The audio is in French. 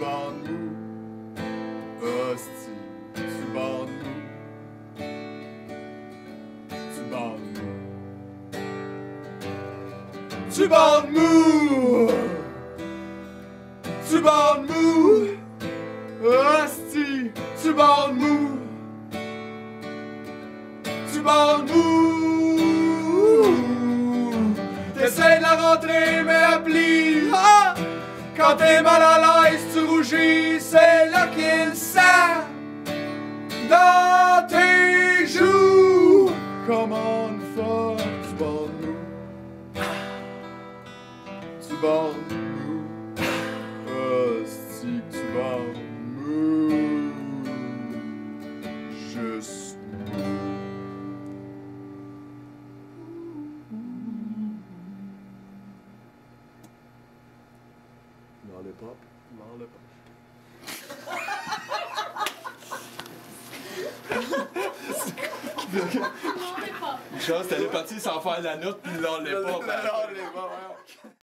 Subande-nous, hostie, subande-nous, subande-nous, subande-nous, subande-nous, hostie, subande-nous, subande-nous. T'essaies de la rentrer mais elle plie. Quand t'es mal à l'aise, tu rougis, c'est là qu'il sert dans tes joues. Comment une fois tu bordes nous, tu bordes nous, hostie, tu bordes nous, juste nous. Lollipop, lollipop. Une chose, t'allais partir sans faire la note, puis l'enlève pas.